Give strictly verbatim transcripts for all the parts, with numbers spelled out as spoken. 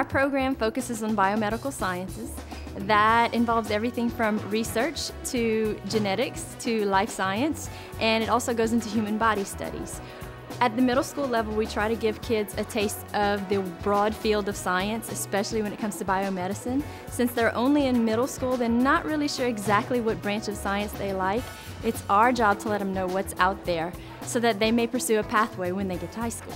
Our program focuses on biomedical sciences. That involves everything from research to genetics to life science, and it also goes into human body studies. At the middle school level, we try to give kids a taste of the broad field of science, especially when it comes to biomedicine. Since they're only in middle school, they're not really sure exactly what branch of science they like. It's our job to let them know what's out there so that they may pursue a pathway when they get to high school.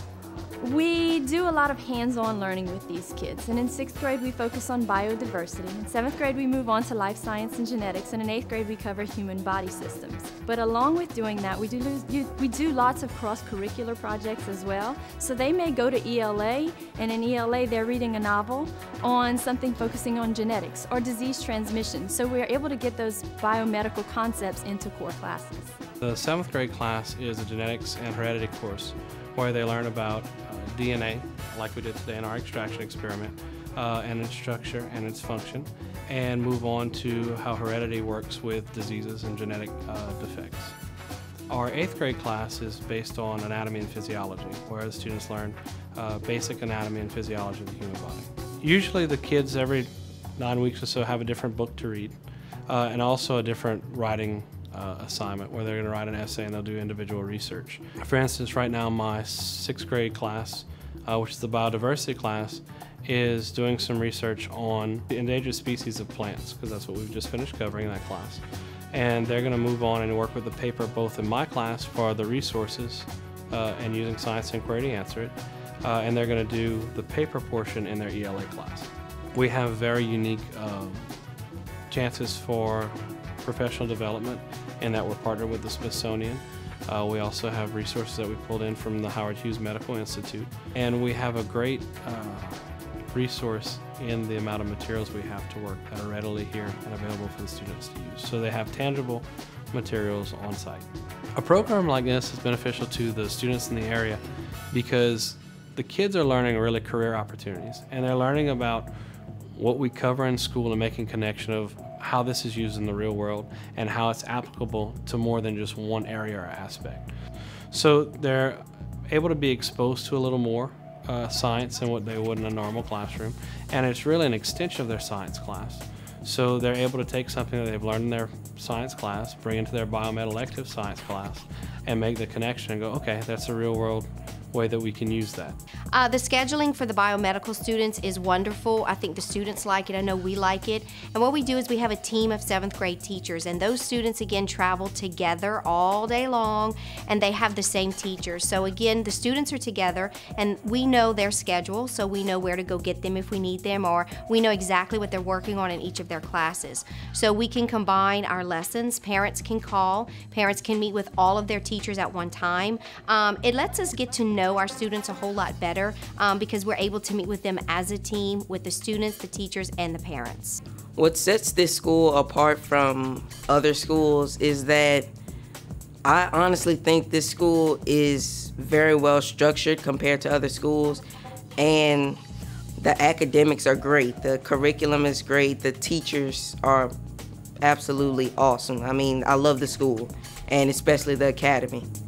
We do a lot of hands-on learning with these kids, and in sixth grade we focus on biodiversity. In seventh grade we move on to life science and genetics, and in eighth grade we cover human body systems. But along with doing that, we do, lose, we do lots of cross-curricular projects as well. So they may go to E L A, and in E L A they're reading a novel on something focusing on genetics or disease transmission. So we're able to get those biomedical concepts into core classes. The seventh grade class is a genetics and heredity course, where they learn about uh, D N A, like we did today in our extraction experiment, uh, and its structure and its function, and move on to how heredity works with diseases and genetic uh, defects. Our eighth grade class is based on anatomy and physiology, where the students learn uh, basic anatomy and physiology of the human body. Usually the kids every nine weeks or so have a different book to read, uh, and also a different writing Uh, assignment where they're going to write an essay and they'll do individual research. For instance, right now my sixth grade class, uh, which is the biodiversity class, is doing some research on the endangered species of plants, because that's what we've just finished covering in that class. And they're going to move on and work with the paper both in my class for the resources uh, and using science inquiry to answer it, uh, and they're going to do the paper portion in their E L A class. We have very unique uh, chances for professional development, and that we're partnered with the Smithsonian. Uh, we also have resources that we pulled in from the Howard Hughes Medical Institute, and we have a great uh, resource in the amount of materials we have to work that are readily here and available for the students to use. So they have tangible materials on site. A program like this is beneficial to the students in the area because the kids are learning really career opportunities, and they're learning about what we cover in school and making connection of how this is used in the real world and how it's applicable to more than just one area or aspect. So they're able to be exposed to a little more uh, science than what they would in a normal classroom, and it's really an extension of their science class. So they're able to take something that they've learned in their science class, bring into their biomed elective science class, and make the connection and go, okay, that's the real world way that we can use that. Uh, the scheduling for the biomedical students is wonderful. I think the students like it. I know we like it. And what we do is we have a team of seventh grade teachers, and those students again travel together all day long, and they have the same teachers. So again, the students are together, and we know their schedule, so we know where to go get them if we need them, or we know exactly what they're working on in each of their classes. So we can combine our lessons. Parents can call. Parents can meet with all of their teachers at one time. Um, it lets us get to know our students a whole lot better um, because we're able to meet with them as a team, with the students, the teachers, and the parents. What sets this school apart from other schools is that I honestly think this school is very well structured compared to other schools, and the academics are great, the curriculum is great, the teachers are absolutely awesome. I mean, I love the school, and especially the academy.